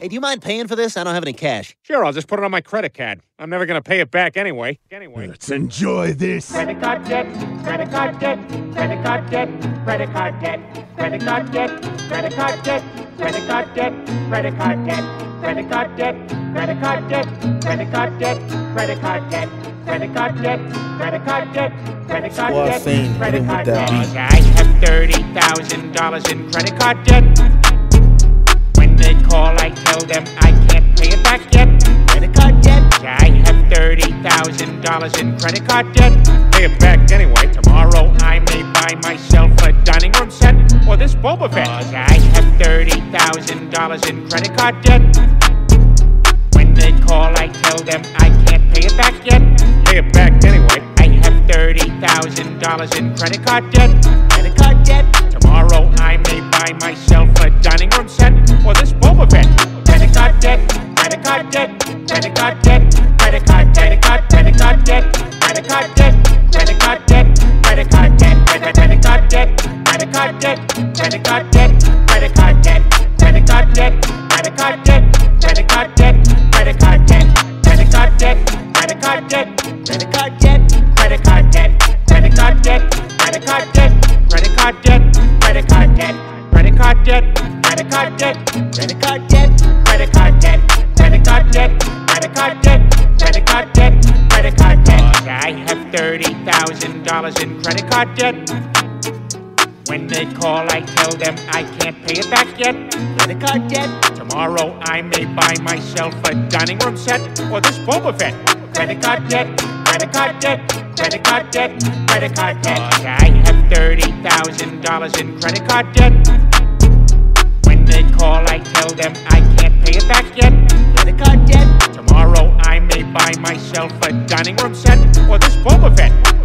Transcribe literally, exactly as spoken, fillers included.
Hey, do you mind paying for this? I don't have any cash. Sure, I'll just put it on my credit card. I'm never gonna pay it back anyway. Anyway. Let's enjoy this. Credit card debt, credit card debt, credit card debt, credit card debt, credit card debt, credit card debt, credit card debt, credit card debt, credit card debt, credit card debt, credit card debt, credit card debt, credit card debt, credit card debt, credit card debt, credit card debt. I have thirty thousand dollars in credit card debt. They call, I tell them I can't pay it back yet. Credit card debt. I have thirty thousand dollars in credit card debt. Pay it back anyway. Tomorrow I may buy myself a dining room set or this Boba Fett. I have thirty thousand dollars in credit card debt. When they call, I tell them I can't pay it back yet. Pay it back anyway. I have thirty thousand dollars in credit card debt. Credit card debt. Tomorrow I may buy myself a dining room set. Or this Boba Fett. Credit card debt, credit card debt, credit card debt, credit card, credit card, credit card debt, credit card debt, credit card debt, credit card debt, credit card debt, credit card debt, credit card debt, credit card debt, credit card debt, credit card debt, credit card debt, credit card debt, credit card debt, credit card debt, credit card debt, credit card debt, credit card debt, credit card debt, credit card debt, credit card debt, credit card debt. Credit card debt, credit card debt, credit card debt, credit card debt, credit card debt, credit card debt, credit card debt. I have thirty thousand dollars in credit card debt. When they call, I tell them I can't pay it back yet. Credit card debt. Tomorrow I may buy myself a dining room set or this Boba Fett. Credit card debt, credit card debt, credit card debt, credit card debt. I have thirty thousand dollars in credit card debt. They call, I tell them I can't pay it back yet. Credit card debt. Tomorrow I may buy myself a dining room set or this Boba Fett.